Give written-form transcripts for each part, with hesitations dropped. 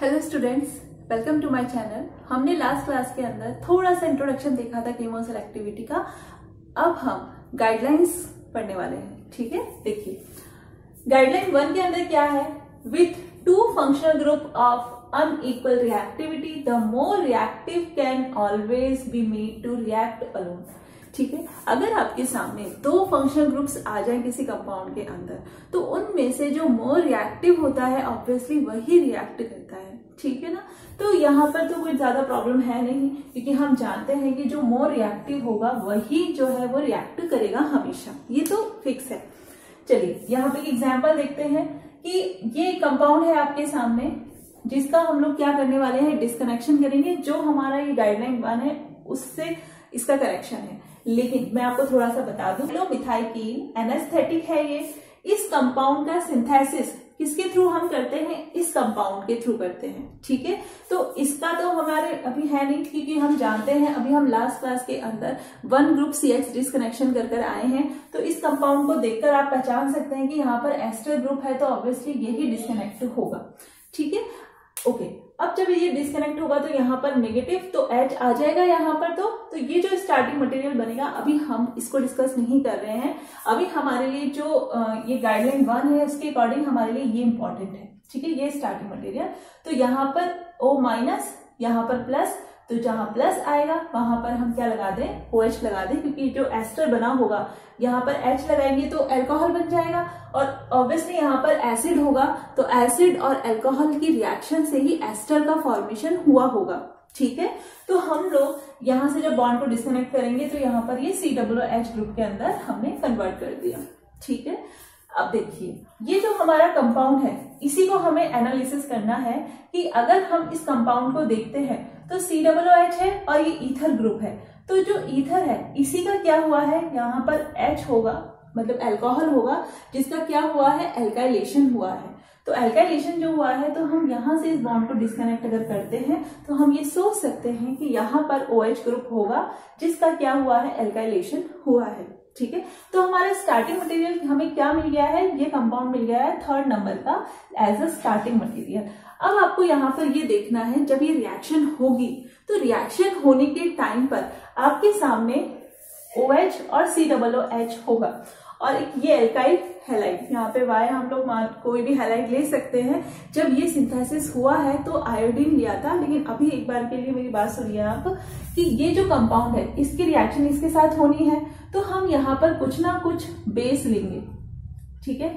Hello students, welcome to my channel. हमने last class के अंदर थोड़ा सा इंट्रोडक्शन देखा था कीमोसेलेक्टिविटी का। अब हम गाइडलाइंस पढ़ने वाले हैं, ठीक है। देखिए गाइडलाइन 1 के अंदर क्या है। With 2 functional group of unequal reactivity the more reactive can always be made to react alone, ठीक है। अगर आपके सामने 2 फंक्शनल ग्रुप्स आ जाए किसी कंपाउंड के अंदर, तो उनमें से जो मोर रिएक्टिव होता है ऑब्वियसली वही रिएक्ट करता है, ठीक है ना। तो यहाँ पर तो कोई ज्यादा प्रॉब्लम है नहीं, क्योंकि हम जानते हैं कि जो मोर रिएक्टिव होगा वही जो है वो रिएक्ट करेगा हमेशा, ये तो फिक्स है। चलिए यहाँ पे एग्जाम्पल देखते हैं कि ये कंपाउंड है आपके सामने, जिसका हम लोग क्या करने वाले हैं, डिस्कनेक्शन करेंगे। जो हमारा ये गाइडलाइन 1 है उससे इसका करेक्शन है, लेकिन मैं आपको थोड़ा सा बता दूं, मिथाइलकीन एनेस्थेटिक है ये। इस कंपाउंड का सिंथेसिस किसके थ्रू हम करते हैं, इस कंपाउंड के थ्रू करते हैं, ठीक है। तो इसका तो हमारे अभी है नहीं, क्योंकि हम जानते हैं अभी हम लास्ट क्लास के अंदर 1 ग्रुप CX डिस्कनेक्शन कर आए हैं। तो इस कंपाउंड को देखकर आप पहचान सकते हैं कि यहाँ पर एस्टर ग्रुप है, तो ऑब्वियसली यही डिस्कनेक्ट होगा, ठीक है, ओके। अब जब ये डिस्कनेक्ट होगा तो यहाँ पर नेगेटिव तो H आ जाएगा यहाँ पर, तो ये जो स्टार्टिंग मटेरियल बनेगा अभी हम इसको डिस्कस नहीं कर रहे हैं। अभी हमारे लिए जो ये गाइडलाइन 1 है उसके अकॉर्डिंग हमारे लिए ये इंपॉर्टेंट है, ठीक है, ये स्टार्टिंग मटेरियल। तो यहाँ पर O माइनस, यहाँ पर प्लस, तो जहां प्लस आएगा वहां पर हम क्या लगा दें, OH लगा दें, क्योंकि जो एस्टर बना होगा यहाँ पर H लगाएंगे तो एल्कोहल बन जाएगा, और ऑब्वियसली यहाँ पर एसिड होगा, तो एसिड और एल्कोहल की रिएक्शन से ही एस्टर का फॉर्मेशन हुआ होगा, ठीक है। तो हम लोग यहाँ से जब बॉन्ड को डिस्कनेक्ट करेंगे तो यहाँ पर ये COOH ग्रुप के अंदर हमने कन्वर्ट कर दिया, ठीक है। अब देखिए ये जो हमारा कंपाउंड है इसी को हमें एनालिसिस करना है कि अगर हम इस कंपाउंड को देखते हैं तो COOH है और ये ईथर ग्रुप है, तो जो ईथर है इसी का क्या हुआ है, यहाँ पर H होगा मतलब अल्कोहल होगा, जिसका क्या हुआ है, एल्काइलेशन हुआ है। तो एल्काइलेशन जो हुआ है, तो हम यहाँ से इस बॉन्ड को डिस्कनेक्ट अगर करते हैं तो हम ये सोच सकते हैं कि यहाँ पर OH ग्रुप होगा जिसका क्या हुआ है, एल्काइलेशन हुआ है, ठीक है। तो हमारा स्टार्टिंग मटेरियल हमें क्या मिल गया है, ये कंपाउंड मिल गया है 3rd नंबर का एज अ स्टार्टिंग मटेरियल। अब आपको यहाँ पर ये देखना है जब ये रिएक्शन होगी तो रिएक्शन होने के टाइम पर आपके सामने OH और COOH होगा, और एक ये एल्काइल हैलाइड, यहाँ पे वाई हम लोग कोई भी हैलाइड ले सकते हैं। जब ये सिंथेसिस हुआ है तो आयोडीन लिया था, लेकिन अभी एक बार के लिए मेरी बात सुनिए आप, कि ये जो कंपाउंड है इसकी रिएक्शन इसके साथ होनी है, तो हम यहाँ पर कुछ ना कुछ बेस लेंगे, ठीक है,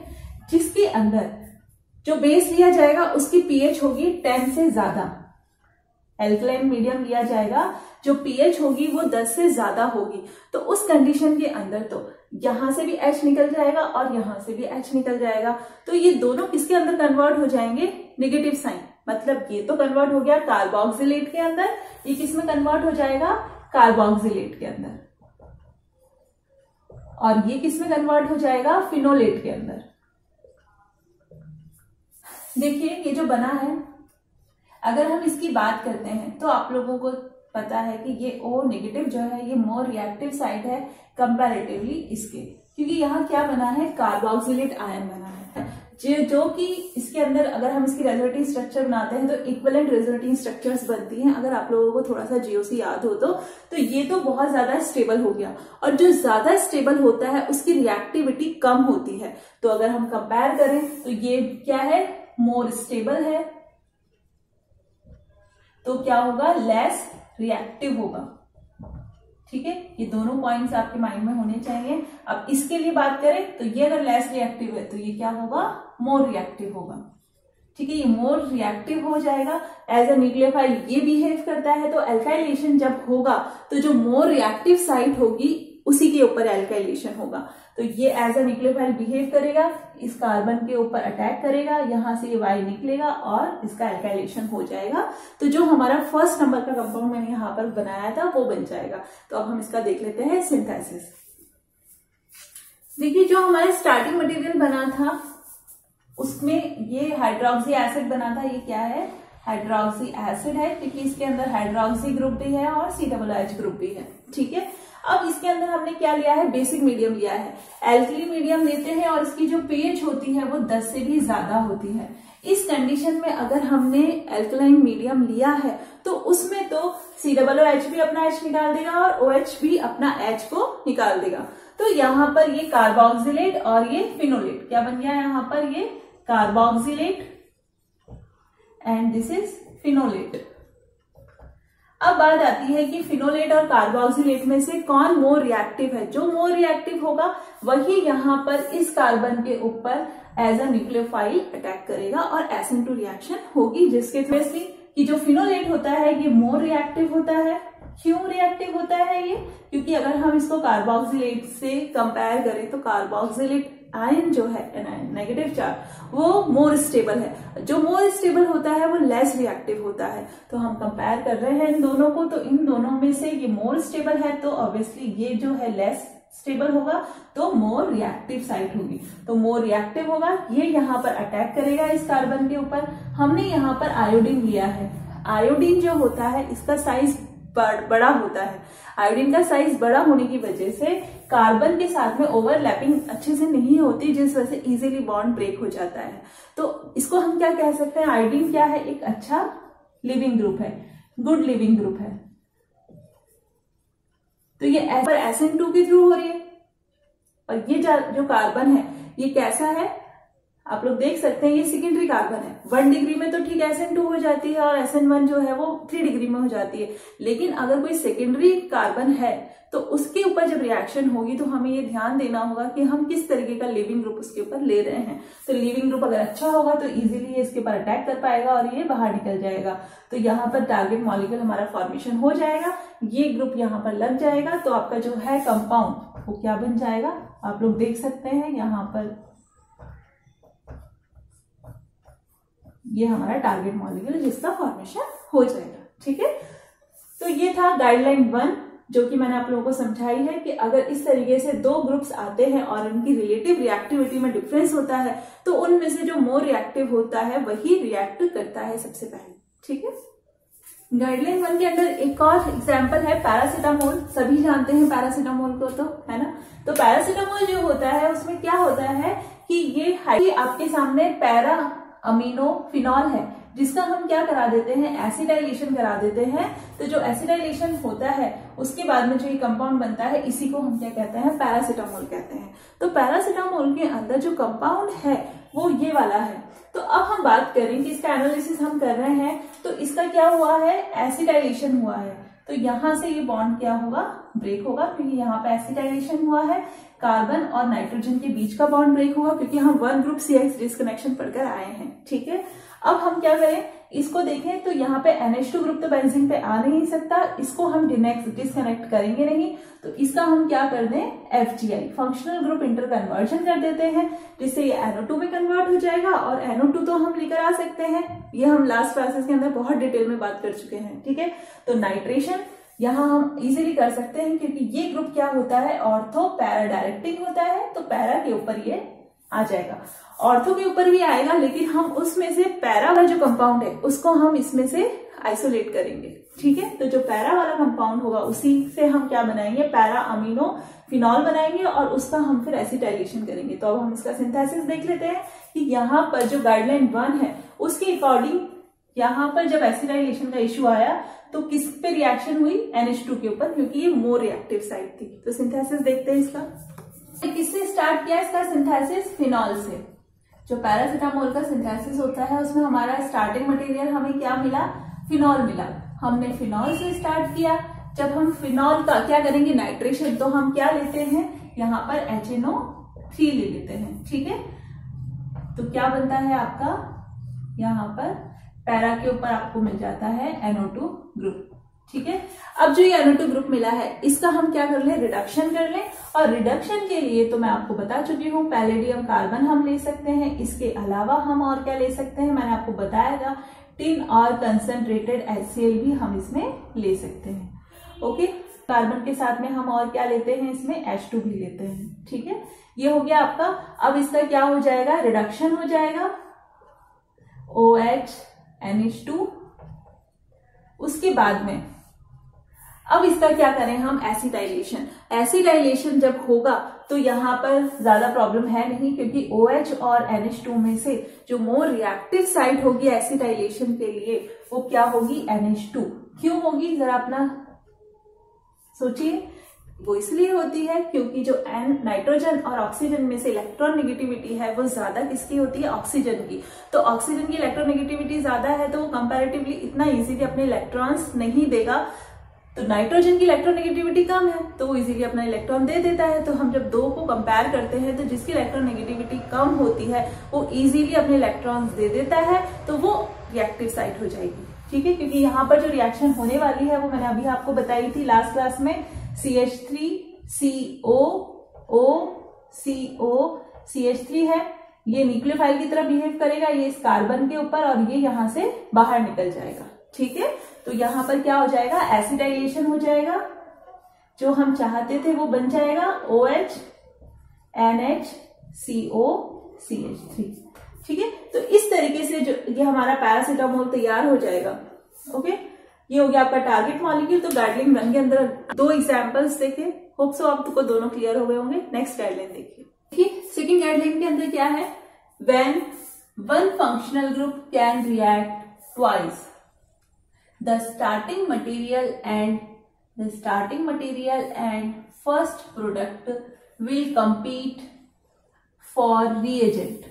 जिसके अंदर जो बेस लिया जाएगा उसकी pH होगी 10 से ज्यादा। एल्कलाइन मीडियम लिया जाएगा, जो pH होगी वो 10 से ज्यादा होगी। तो उस कंडीशन के अंदर तो यहां से भी H निकल जाएगा और यहां से भी H निकल जाएगा, तो ये दोनों किसके अंदर कन्वर्ट हो जाएंगे, नेगेटिव साइन, मतलब ये तो कन्वर्ट हो गया कार्बोक्सिलेट के अंदर, ये किसमें कन्वर्ट हो जाएगा, कार्बोक्सिलेट के अंदर, और ये किसमें कन्वर्ट हो जाएगा, फिनोलेट के अंदर। देखिए ये जो बना है, अगर हम इसकी बात करते हैं तो आप लोगों को पता है कि ये O नेगेटिव जो है ये मोर रिएक्टिव साइड है कंपैरेटिवली इसके, क्योंकि यहाँ क्या बना है, कार्बोक्सिलेट आयन बना है, जो कि इसके अंदर अगर हम इसकी रेजोनेटिंग स्ट्रक्चर बनाते हैं तो इक्विवेलेंट रेजोनेटिंग स्ट्रक्चर्स बनती हैं। अगर आप लोगों को थोड़ा सा जीओसी याद हो तो ये तो बहुत ज्यादा स्टेबल हो गया, और जो ज्यादा स्टेबल होता है उसकी रिएक्टिविटी कम होती है। तो अगर हम कंपेयर करें तो ये क्या है, मोर स्टेबल है, तो क्या होगा, लेस रिएक्टिव होगा, ठीक है। ये दोनों पॉइंट्स आपके माइंड में होने चाहिए। अब इसके लिए बात करें तो ये अगर लेस रिएक्टिव है तो ये क्या होगा, मोर रिएक्टिव होगा, ठीक है, ये मोर रिएक्टिव हो जाएगा। एज ए न्यूक्लियोफाइल ये बिहेव करता है, तो एल्काइलेशन जब होगा तो जो मोर रिएक्टिव साइट होगी उसी के ऊपर एल्काइलेशन होगा, तो ये एज ए न्यूक्लियोफाइल बिहेव करेगा, इस कार्बन के ऊपर अटैक करेगा, यहां से ये वाई निकलेगा और इसका एल्काइलेशन हो जाएगा। तो जो हमारा 1st नंबर का कंपाउंड मैंने यहां पर बनाया था वो बन जाएगा। तो अब हम इसका देख लेते हैं सिंथेसिस। देखिए जो हमारा स्टार्टिंग मटेरियल बना था उसमें ये हाइड्रोक्सी एसिड बना था, ये क्या है, हाइड्रोक्सी एसिड है, क्योंकि इसके अंदर हाइड्रोक्सी ग्रुप भी है और COOH ग्रुप भी है, ठीक है। अब इसके अंदर हमने क्या लिया है, बेसिक मीडियम लिया है, एल्कली मीडियम लेते हैं, और इसकी जो pH होती है वो 10 से भी ज्यादा होती है। इस कंडीशन में अगर हमने एल्कलाइन मीडियम लिया है तो उसमें तो COOH भी अपना H निकाल देगा और OH भी अपना H को निकाल देगा। तो यहाँ पर ये कार्बोक्सिलेट और ये फिनोलेट, क्या बन गया यहाँ पर, ये carboxylate and this is phenolate. अब बात आती है कि फिनोलेट और कार्बोक्सिलेट में से कौन मोर रिएक्टिव है। जो मोर रिएक्टिव होगा वही यहाँ पर इस कार्बन के ऊपर एज अ न्यूक्लियोफाइल अटैक करेगा और SN2 रिएक्शन होगी, जिसके वजह से कि जो फिनोलेट होता है ये मोर रिएक्टिव होता है। क्यों रिएक्टिव होता है ये, क्योंकि अगर हम इसको कार्बोक्सिलेट से कंपेयर करें तो कार्बोक्सिलेट आयन जो है एनायन नेगेटिव चार्ज वो मोर स्टेबल है, जो मोर स्टेबल होता है वो लेस रिएक्टिव होता है। तो हम कंपेयर कर रहे हैं इन दोनों को, तो इन दोनों में से ये मोर स्टेबल है तो ऑब्वियसली ये जो है लेस स्टेबल होगा तो मोर रिएक्टिव साइड होगी, तो मोर रिएक्टिव होगा, ये यहाँ पर अटैक करेगा इस कार्बन के ऊपर। हमने यहाँ पर आयोडीन लिया है, आयोडीन जो होता है इसका साइज बड़ा होता है। आयोडीन का साइज बड़ा होने की वजह से कार्बन के साथ में ओवरलैपिंग अच्छे से नहीं होती, जिस वजह से इजीली बॉन्ड ब्रेक हो जाता है। तो इसको हम क्या कह सकते हैं, आयोडीन क्या है, एक अच्छा लिविंग ग्रुप है, गुड लिविंग ग्रुप है। तो ये SN2 के थ्रू हो रही है और ये जो कार्बन है ये कैसा है आप लोग देख सकते हैं, ये सेकेंडरी कार्बन है। 1 डिग्री में तो ठीक SN2 हो जाती है और SN1 जो है वो 3 डिग्री में हो जाती है, लेकिन अगर कोई सेकेंडरी कार्बन है तो उसके ऊपर जब रिएक्शन होगी तो हमें ये ध्यान देना होगा कि हम किस तरीके का लिविंग ग्रुप उसके ऊपर ले रहे हैं। तो लिविंग ग्रुप अगर अच्छा होगा तो इजीली ये इसके ऊपर अटैक कर पाएगा और ये बाहर निकल जाएगा। तो यहाँ पर टारगेट मॉलिक्यूल हमारा फॉर्मेशन हो जाएगा, ये ग्रुप यहाँ पर लग जाएगा तो आपका जो है कंपाउंड वो क्या बन जाएगा आप लोग देख सकते हैं। यहाँ पर ये हमारा टारगेट मॉलिक्यूल जिसका फॉर्मेशन हो जाएगा, ठीक है। तो ये था गाइडलाइन 1 जो कि मैंने आप लोगों को समझाई है कि अगर इस तरीके से दो ग्रुप्स आते हैं और उनकी रिलेटिव रिएक्टिविटी में डिफरेंस होता है तो उनमें से जो मोर रिएक्टिव होता है वही रिएक्ट करता है सबसे पहले, ठीक है। गाइडलाइन 1 के अंदर एक और एग्जाम्पल है पैरासिटामोल। सभी जानते हैं पैरासिटामोल को, तो है ना। तो पैरासिटामोल जो होता है उसमें क्या होता है कि ये आपके सामने पैरा अमीनो फिनॉल है जिसका हम क्या करा देते हैं, एसिटाइलेशन करा देते हैं। तो जो एसिटाइलेशन होता है उसके बाद में जो ये कंपाउंड बनता है इसी को हम क्या कहते हैं, पैरासिटामोल कहते हैं। तो पैरासिटामोल के अंदर जो कंपाउंड है वो ये वाला है। तो अब हम बात करें कि इसका एनालिसिस हम कर रहे हैं तो इसका क्या हुआ है, एसिटाइलेशन हुआ है। तो यहां से ये बॉन्ड क्या होगा, ब्रेक होगा, क्योंकि यहाँ पे एसिटाइलेशन हुआ है। कार्बन और नाइट्रोजन के बीच का बॉन्ड ब्रेक होगा क्योंकि हम 1 ग्रुप CH डिस्कनेक्शन पढ़कर आए हैं, ठीक है। अब हम क्या करें, इसको देखें तो यहाँ पे NH2 ग्रुप तो बेंजीन पे आ नहीं सकता, इसको हम डिस्कनेक्ट करेंगे नहीं, तो इसका हम क्या कर दें, FGI functional group inter conversion कर देते हैं, जिससे ये NO2 में कन्वर्ट हो जाएगा। और NO2 तो हम लेकर आ सकते हैं, ये हम लास्ट क्लासेस के अंदर बहुत डिटेल में बात कर चुके हैं, ठीक है। तो नाइट्रेशन यहाँ हम इजीली कर सकते हैं क्योंकि ये ग्रुप क्या होता है, ऑर्थो पैरा डायरेक्टिंग होता है, तो पैरा के ऊपर ये आ जाएगा, ऑर्थो के ऊपर भी आएगा, लेकिन हम उसमें से पैरा वाला जो कंपाउंड है उसको हम इसमें से आइसोलेट करेंगे, ठीक है। तो जो पैरा वाला कंपाउंड होगा उसी से हम क्या बनाएंगे, पैरा अमीनो फिनॉल बनाएंगे और उसका हम फिर एसिटाइलेशन करेंगे। तो अब हम इसका सिंथेसिस देख लेते हैं कि यहाँ पर जो गाइडलाइन 1 है उसके अकॉर्डिंग यहाँ पर जब एसिटाइलेशन का इश्यू आया तो किस पे रिएक्शन हुई, NH2 के ऊपर, क्योंकि ये मोर रिएक्टिव साइड थी। तो सिंथेसिस देखते हैं इसका, तो किससे स्टार्ट किया इसका सिंथेसिस, फिनॉल से। जो पैरासिटामोल का सिंथेसिस होता है उसमें हमारा स्टार्टिंग मटेरियल हमें क्या मिला, फिनॉल मिला। हमने फिनॉल से स्टार्ट किया। जब हम फिनॉल का क्या करेंगे, नाइट्रेशन, तो हम क्या लेते हैं यहाँ पर HNO3 ले लेते हैं, ठीक है। तो क्या बनता है आपका यहाँ पर पैरा के ऊपर आपको मिल जाता है NO2 ग्रुप, ठीक है। अब जो ये NO2 ग्रुप मिला है इसका हम क्या कर ले, रिडक्शन कर ले। और रिडक्शन के लिए तो मैं आपको बता चुकी हूँ पैलेडियम कार्बन हम ले सकते हैं, इसके अलावा हम और क्या ले सकते हैं, मैंने आपको बताया था टिन और कंसंट्रेटेड HCl भी हम इसमें ले सकते हैं, ओके। कार्बन के साथ में हम और क्या लेते हैं, इसमें H2 भी लेते हैं, ठीक है। ये हो गया आपका। अब इसका क्या हो जाएगा, रिडक्शन हो जाएगा, OH NH2, उसके बाद में अब इसका क्या करें हम, एसिटाइलेशन। एसिटाइलेशन जब होगा तो यहाँ पर ज्यादा प्रॉब्लम है नहीं, क्योंकि OH और NH2 में से जो मोर रिएक्टिव साइट होगी एसिटाइलेशन के लिए वो क्या होगी, NH2। क्यों होगी जरा अपना सोचिए, वो इसलिए होती है क्योंकि जो N नाइट्रोजन और ऑक्सीजन में से इलेक्ट्रॉन नेगेटिविटी है वो ज्यादा किसकी होती है, ऑक्सीजन की। तो ऑक्सीजन की इलेक्ट्रॉन नेगेटिविटी ज्यादा है तो वो कंपैरेटिवली इतना इजीली अपने इलेक्ट्रॉन्स नहीं देगा, तो नाइट्रोजन की इलेक्ट्रोनेगेटिविटी कम है तो वो इजीली अपना इलेक्ट्रॉन दे देता है। तो हम जब दो को कंपेयर करते हैं तो जिसकी इलेक्ट्रोनेगेटिविटी कम होती है वो इजीली अपने इलेक्ट्रॉन्स दे देता है, तो वो रिएक्टिव साइट हो जाएगी, ठीक है। क्योंकि यहाँ पर जो रिएक्शन होने वाली है वो मैंने अभी आपको बताई थी लास्ट क्लास में, CH3 है, ये न्यूक्लियोफाइल की तरह बिहेव करेगा, ये इस कार्बन के ऊपर, और ये यहाँ से बाहर निकल जाएगा, ठीक है। तो यहाँ पर क्या हो जाएगा, एसिटाइलेशन हो जाएगा, जो हम चाहते थे वो बन जाएगा OH, NH, CO, CH3, ठीक है। तो इस तरीके से जो ये हमारा पैरासिटामोल तैयार हो जाएगा। ओके, ये हो गया आपका टारगेट मॉलिक्यूल। तो गाइडलाइन वन के अंदर दो एग्जाम्पल्स देखे, होप सो आपको दोनों क्लियर हो गए होंगे। नेक्स्ट गाइडलाइन देखिए, ठीक है। सेकेंड गाइडलाइन के अंदर क्या है, when one functional group can react twice the starting material and first product will compete for reagent,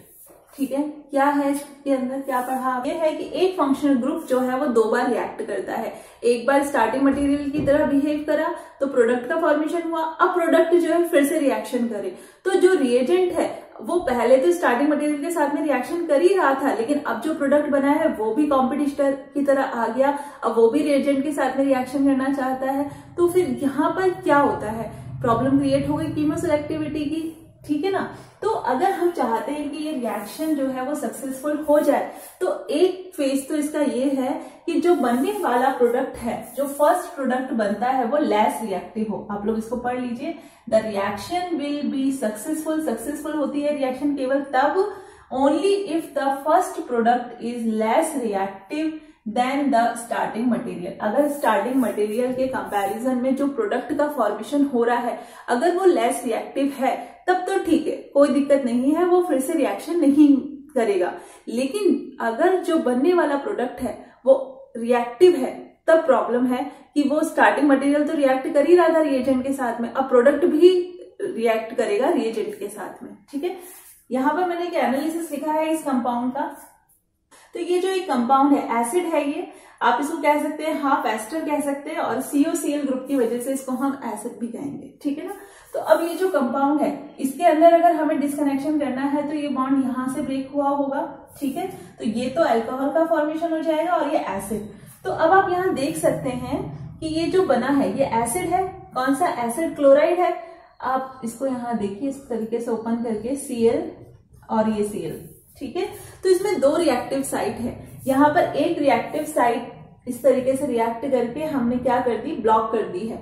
ठीक है। क्या है इसके अंदर, क्या पढ़ा, ये है कि एक फंक्शनल ग्रुप जो है वो दो बार रिएक्ट करता है। एक बार स्टार्टिंग मटेरियल की तरह बिहेव करा तो प्रोडक्ट का फॉर्मेशन हुआ, अब प्रोडक्ट जो है फिर से रिएक्शन करे, तो जो रिएजेंट है वो पहले तो स्टार्टिंग मटेरियल के साथ में रिएक्शन कर ही रहा था, लेकिन अब जो प्रोडक्ट बना है वो भी कॉम्पिटिटर की तरह आ गया, अब वो भी रिएजेंट के साथ में रिएक्शन करना चाहता है। तो फिर यहाँ पर क्या होता है, प्रॉब्लम क्रिएट हो गई कीमोसेलेक्टिविटी की, ठीक है ना। तो अगर हम चाहते हैं कि ये रिएक्शन जो है वो सक्सेसफुल हो जाए तो एक फेज तो इसका ये है कि जो बनने वाला प्रोडक्ट है, जो फर्स्ट प्रोडक्ट बनता है वो लेस रिएक्टिव हो। आप लोग इसको पढ़ लीजिए, the reaction will be successful. Successful होती है रिएक्शन केवल तब, only if the first product is less reactive than the starting material. अगर स्टार्टिंग मटेरियल के कंपैरिजन में जो प्रोडक्ट का फॉर्मेशन हो रहा है अगर वो लेस रिएक्टिव है तब तो ठीक है, कोई दिक्कत नहीं है, वो फिर से रिएक्शन नहीं करेगा। लेकिन अगर जो बनने वाला प्रोडक्ट है वो रिएक्टिव है तब प्रॉब्लम है कि वो स्टार्टिंग मटेरियल तो रिएक्ट कर ही रहा था रिएजेंट के साथ में, अब प्रोडक्ट भी रिएक्ट करेगा रिएजेंट के साथ में, ठीक है। यहाँ पर मैंने एक एनालिसिस लिखा है इस कंपाउंड का। तो ये जो एक कंपाउंड है, एसिड है, ये आप इसको कह सकते हैं हाफ एस्टर कह सकते हैं, और COCl ग्रुप की वजह से इसको हम एसिड भी कहेंगे, ठीक है ना। तो अब ये जो कंपाउंड है इसके अंदर अगर हमें डिस्कनेक्शन करना है तो ये बॉन्ड यहाँ से ब्रेक हुआ होगा, ठीक है। तो ये तो अल्कोहल का फॉर्मेशन हो जाएगा और ये एसिड। तो अब आप यहाँ देख सकते हैं कि ये जो बना है ये एसिड है, कौन सा एसिड, क्लोराइड है। आप इसको यहाँ देखिए इस तरीके से ओपन करके, Cl और ये Cl, ठीक है। तो इसमें दो रिएक्टिव साइट है, यहाँ पर एक रिएक्टिव साइट इस तरीके से रिएक्ट करके हमने क्या कर दी, ब्लॉक कर दी है।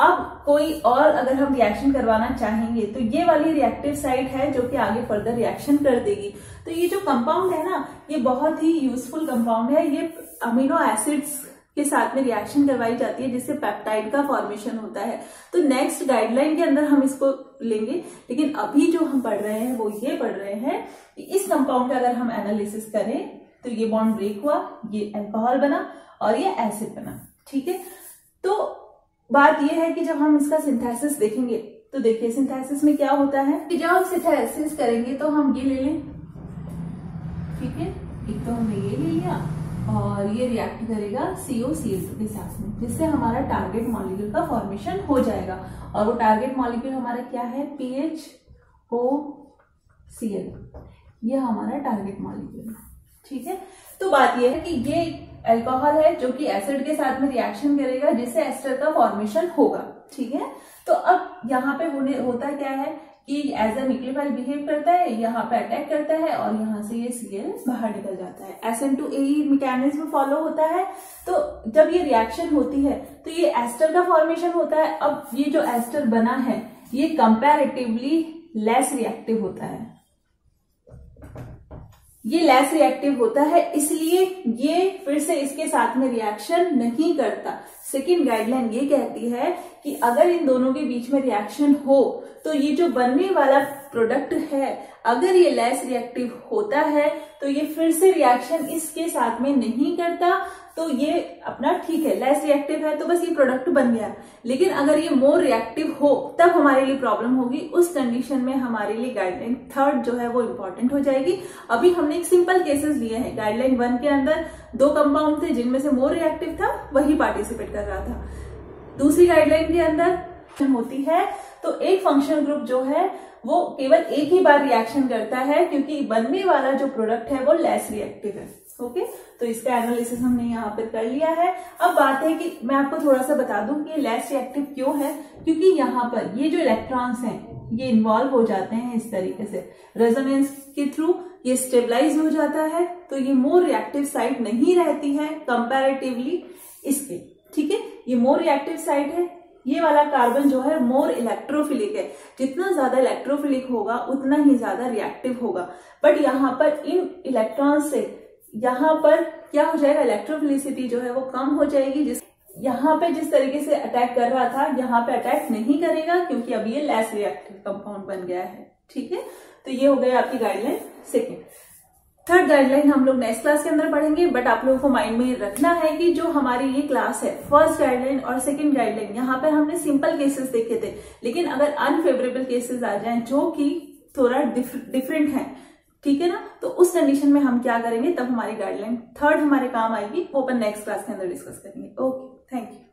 अब कोई और अगर हम रिएक्शन करवाना चाहेंगे तो ये वाली रिएक्टिव साइट है जो कि आगे फर्दर रिएक्शन कर देगी। तो ये जो कंपाउंड है ना ये बहुत ही यूजफुल कंपाउंड है। ये अमीनो एसिड्स के साथ में रिएक्शन करवाई जाती है जिससे पेप्टाइड का फॉर्मेशन होता है। तो नेक्स्ट गाइडलाइन के अंदर हम इसको लेंगे, लेकिन अभी जो हम पढ़ रहे हैं वो ये पढ़ रहे हैं कि इस कंपाउंड का अगर हम एनालिसिस करें तो ये बॉन्ड ब्रेक हुआ, ये अल्कोहल बना और ये एसिड बना, ठीक है। तो बात ये है कि जब हम इसका सिंथेसिस देखेंगे तो देखिए सिंथेसिस में क्या होता है कि जब हम सिंथेसिस करेंगे तो हम ये ले लें, ठीक है, एक तो हमने ये ले लिया और ये रिएक्ट करेगा COCl के साथ में, जिससे हमारा टारगेट मॉलिक्यूल का फॉर्मेशन हो जाएगा। और वो टारगेट मॉलिक्यूल हमारा क्या है, PHOCl, ये हमारा टारगेट मॉलिक्यूल, ठीक है। तो बात ये है कि ये अल्कोहल है जो कि एसिड के साथ में रिएक्शन करेगा जिससे एस्टर का फॉर्मेशन होगा, ठीक है। तो अब यहाँ पे होता क्या है कि एज अ न्यूक्लियोफाइल बिहेव करता है, यहाँ पे अटैक करता है और यहाँ से ये Cl बाहर निकल जाता है। SN2AE मैकेनिज्म फॉलो होता है। तो जब ये रिएक्शन होती है तो ये एस्टर का फॉर्मेशन होता है। अब ये जो एस्टर बना है ये कंपैरेटिवली लेस रिएक्टिव होता है, ये लेस रिएक्टिव होता है, इसलिए ये फिर से इसके साथ में रिएक्शन नहीं करता। सेकेंड गाइडलाइन ये कहती है कि अगर इन दोनों के बीच में रिएक्शन हो तो ये जो बनने वाला प्रोडक्ट है अगर ये लेस रिएक्टिव होता है तो ये फिर से रिएक्शन इसके साथ में नहीं करता, तो ये अपना ठीक है लेस रिएक्टिव है तो बस ये प्रोडक्ट बन गया। लेकिन अगर ये मोर रिएक्टिव हो तब हमारे लिए प्रॉब्लम होगी, उस कंडीशन में हमारे लिए गाइडलाइन थर्ड जो है वो इम्पोर्टेंट हो जाएगी। अभी हमने एक सिंपल केसेस लिए हैं, गाइडलाइन वन के अंदर दो कंपाउंड थे जिनमें से मोर रिएक्टिव था वही पार्टिसिपेट कर रहा था। दूसरी गाइडलाइन के अंदर होती है तो एक फंक्शनल ग्रुप जो है वो केवल एक ही बार रिएक्शन करता है क्योंकि बनने वाला जो प्रोडक्ट है वो लेस रिएक्टिव है। ओके, तो इसका एनालिसिस हमने यहाँ पर कर लिया है। अब बात है कि मैं आपको थोड़ा सा बता दूं कि लेस रिएक्टिव क्यों है, क्योंकि यहाँ पर ये जो इलेक्ट्रॉन्स हैं ये इन्वॉल्व हो जाते हैं इस तरीके से रेजोनेंस के थ्रू, ये स्टेबलाइज हो जाता है तो ये मोर रिएक्टिव साइड नहीं रहती है कंपेरेटिवली इसके, ठीक है। ये मोर रिएक्टिव साइड है, ये वाला कार्बन जो है मोर इलेक्ट्रोफिलिक है, जितना ज्यादा इलेक्ट्रोफिलिक होगा उतना ही ज्यादा रिएक्टिव होगा। बट यहाँ पर इन इलेक्ट्रॉन से यहाँ पर क्या हो जाएगा, इलेक्ट्रोफिलिसिटी जो है वो कम हो जाएगी। जिस यहाँ पे जिस तरीके से अटैक कर रहा था यहाँ पे अटैक नहीं करेगा क्योंकि अब ये लेस रिएक्टिव कंपाउंड बन गया है, ठीक है। तो ये हो गई आपकी गाइडलाइन सेकेंड। थर्ड गाइडलाइन हम लोग नेक्स्ट क्लास के अंदर पढ़ेंगे, बट आप लोगों को माइंड में रखना है कि जो हमारी ये क्लास है फर्स्ट गाइडलाइन और सेकंड गाइडलाइन यहाँ पर हमने सिंपल केसेस देखे थे, लेकिन अगर अनफेवरेबल केसेस आ जाएं जो कि थोड़ा डिफरेंट है, ठीक है ना, तो उस कंडीशन में हम क्या करेंगे, तब हमारी गाइडलाइन थर्ड हमारे काम आएगी, वो अपन नेक्स्ट क्लास के अंदर डिस्कस करेंगे। Okay, thank you.